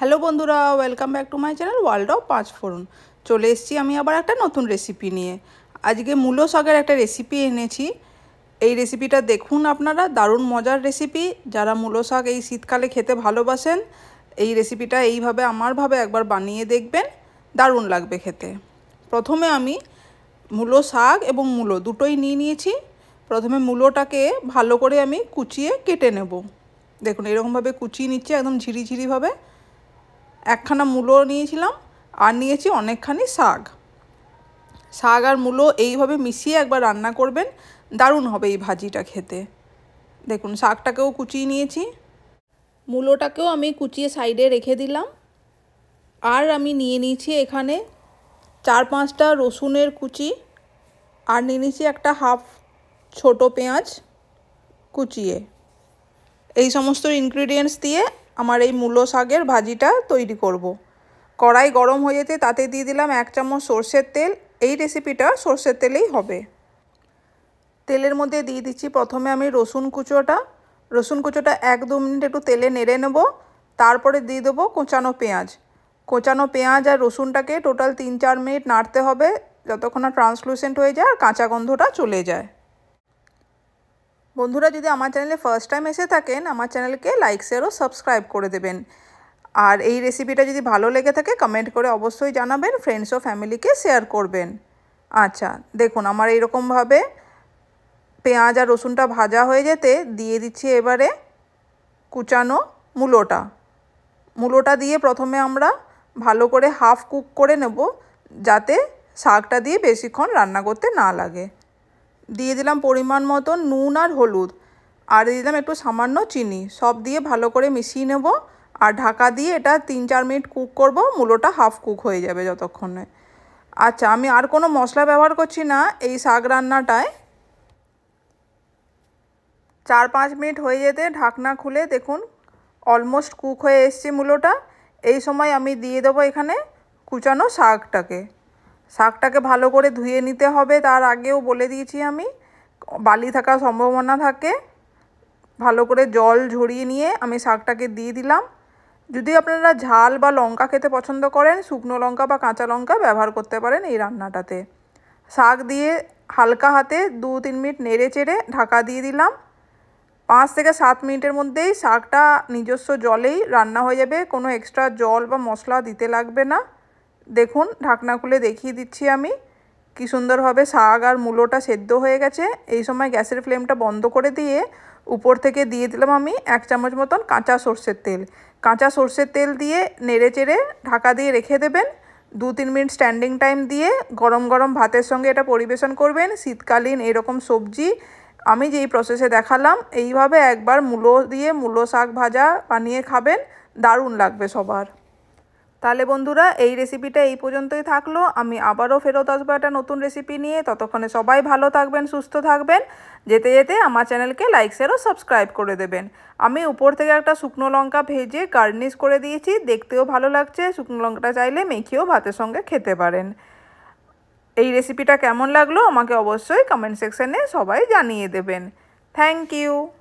Hello বন্ধুরা, welcome back to my channel world of Panchphoron. চলে এসেছি আমি আবার একটা নতুন রেসিপি নিয়ে। আজকে মূলো শাকের একটা রেসিপি এনেছি। এই রেসিপিটা দেখুন আপনারা, দারুণ মজার রেসিপি। যারা মূলো শাক এই শীতকালে খেতে ভালোবাসেন, এই রেসিপিটা এইভাবে আমারভাবে একবার বানিয়ে দেখবেন, দারুণ লাগবে খেতে। প্রথমে আমি মূলো শাক এবং মূলো দুটোই নিয়ে নিয়েছি। প্রথমে মূলোটাকে ভালো করে আমি কুচিয়ে কেটে নেব। দেখুন এরকমভাবে কুচিয়ে নিচ্ছি, একদম ঝিরিঝিরিভাবে। একখানা মূলো নিয়েছিলাম আর নিয়েছি অনেকখানি শাক। শাক আর মূলো এইভাবে মিশিয়ে একবার রান্না করবেন, দারুণ হবে এই ভাজিটা খেতে। দেখুন শাকটাকেও কুচিয়ে নিয়েছি, মূলোটাকেও আমি কুচিয়ে সাইডে রেখে দিলাম। আর আমি নিয়ে নিয়েছি এখানে 4-5টা রসুনের কুচি, আর নিয়ে নিয়েছি একটা হাফ ছোটো পেঁয়াজ কুচিয়ে। এই সমস্ত ইনগ্রিডিয়েন্টস দিয়ে আমার এই মূলো শাকের ভাজিটা তৈরি করব। কড়াই গরম হয়ে যেতে তাতে দিয়ে দিলাম 1 চামচ সর্ষের তেল। এই রেসিপিটা সর্ষের তেলেই হবে। তেলের মধ্যে দিয়ে দিচ্ছি প্রথমে আমি রসুন কুচোটা 1-2 মিনিট একটু তেলে নেড়ে নেব। তারপরে দিয়ে দেবো কোচানো পেঁয়াজ আর রসুনটাকে টোটাল 3-4 মিনিট নাড়তে হবে, যতক্ষণ না ট্রান্সলুসেন্ট হয়ে যায় আর কাঁচা গন্ধটা চলে যায়। বন্ধুরা, যদি আমার চ্যানেলে ফার্স্ট টাইম এসে থাকেন, আমার চ্যানেলকে লাইক, শেয়ার ও সাবস্ক্রাইব করে দেবেন। আর এই রেসিপিটা যদি ভালো লেগে থাকে কমেন্ট করে অবশ্যই জানাবেন, ফ্রেন্ডস ও ফ্যামিলিকে শেয়ার করবেন। আচ্ছা, দেখুন আমার এইরকমভাবে পেঁয়াজ আর রসুনটা ভাজা হয়ে যেতে দিয়ে দিচ্ছি এবারে কুচানো মূলোটা। মূলোটা দিয়ে প্রথমে আমরা ভালো করে হাফ কুক করে নেব, যাতে শাকটা দিয়ে বেশিক্ষণ রান্না করতে না লাগে। দিয়ে দিলাম পরিমাণ মতো নুন আর হলুদ, আর দিয়ে দিলাম একটু সামান্য চিনি। সব দিয়ে ভালো করে মিশিয়ে নেব, আর ঢাকা দিয়ে এটা 3-4 মিনিট কুক করব। মূলোটা হাফ কুক হয়ে যাবে যতক্ষণে। আচ্ছা, আমি আর কোনো মশলা ব্যবহার করছি না এই শাক রান্নাটায়। 4-5 মিনিট হয়ে যেতে ঢাকনা খুলে দেখুন অলমোস্ট কুক হয়ে এসছে মূলোটা। এই সময় আমি দিয়ে দেবো এখানে কুচানো শাকটাকে। শাকটাকে ভালো করে ধুয়ে নিতে হবে, তার আগেও বলে দিয়েছি আমি, বালি থাকার সম্ভাবনা থাকে। ভালো করে জল ঝরিয়ে নিয়ে আমি শাকটাকে দিয়ে দিলাম। যদি আপনারা ঝাল বা লঙ্কা খেতে পছন্দ করেন, শুকনো লঙ্কা বা কাঁচা লঙ্কা ব্যবহার করতে পারেন এই রান্নাটাতে। শাক দিয়ে হালকা হাতে 2-3 মিনিট নেড়ে চেড়ে ঢাকা দিয়ে দিলাম। 5 থেকে 7 মিনিটের মধ্যেই শাকটা নিজস্ব জলেই রান্না হয়ে যাবে, কোনো এক্সট্রা জল বা মশলা দিতে লাগবে না। দেখুন ঢাকনা খুলে দেখিয়ে দিচ্ছি আমি কি সুন্দরভাবে শাক আর মূলোটা সেদ্ধ হয়ে গেছে। এই সময় গ্যাসের ফ্লেমটা বন্ধ করে দিয়ে উপর থেকে দিয়ে দিলাম আমি 1 চামচ মতন কাঁচা সর্ষের তেল। কাঁচা সর্ষের তেল দিয়ে নেড়ে চেড়ে ঢাকা দিয়ে রেখে দেবেন। 2-3 মিনিট স্ট্যান্ডিং টাইম দিয়ে গরম গরম ভাতের সঙ্গে এটা পরিবেশন করবেন। শীতকালীন এরকম সবজি আমি যেই প্রসেসে দেখালাম এইভাবে একবার মূলো দিয়ে মূলো শাক ভাজা বানিয়ে খাবেন, দারুণ লাগবে সবার। তাহলে বন্ধুরা, এই রেসিপিটা এই পর্যন্তই থাকলো। আমি আবারও ফেরত আসবো একটা নতুন রেসিপি নিয়ে। ততক্ষণে সবাই ভালো থাকবেন, সুস্থ থাকবেন। যেতে যেতে আমার চ্যানেলকে লাইক, শেয়ার ও সাবস্ক্রাইব করে দেবেন। আমি উপর থেকে একটা শুকনো লঙ্কা ভেজে গার্নিশ করে দিয়েছি, দেখতেও ভালো লাগছে। শুকনো লঙ্কাটা চাইলে মেখেও ভাতের সঙ্গে খেতে পারেন। এই রেসিপিটা কেমন লাগলো আমাকে অবশ্যই কমেন্ট সেকশানে সবাই জানিয়ে দেবেন। Thank you.